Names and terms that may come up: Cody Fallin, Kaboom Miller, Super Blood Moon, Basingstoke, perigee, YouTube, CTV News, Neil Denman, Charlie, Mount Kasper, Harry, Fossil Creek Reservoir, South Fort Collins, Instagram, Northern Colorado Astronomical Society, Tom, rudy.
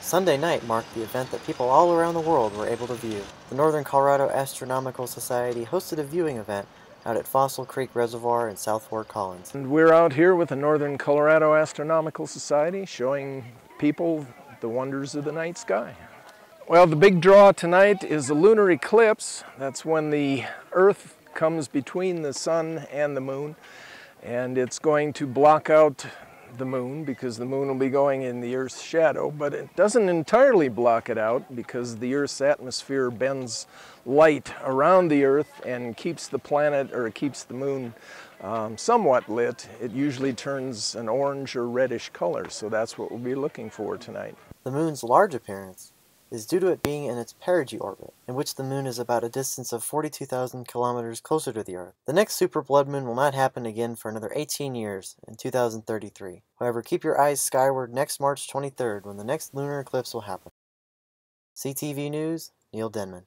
Sunday night marked the event that people all around the world were able to view. The Northern Colorado Astronomical Society hosted a viewing event out at Fossil Creek Reservoir in South Fort Collins. And we're out here with the Northern Colorado Astronomical Society showing people the wonders of the night sky. Well, the big draw tonight is the lunar eclipse. That's when the Earth comes between the Sun and the Moon, and it's going to block out the Moon because the Moon will be going in the Earth's shadow, but it doesn't entirely block it out because the Earth's atmosphere bends light around the Earth and keeps the planet, or it keeps the Moon somewhat lit. It usually turns an orange or reddish color, so that's what we'll be looking for tonight. The Moon's large appearance is due to it being in its perigee orbit, in which the Moon is about a distance of 42,000 kilometers closer to the Earth. The next Super Blood Moon will not happen again for another 18 years, in 2033. However, keep your eyes skyward next March 23rd when the next lunar eclipse will happen. CTV News, Neil Denman.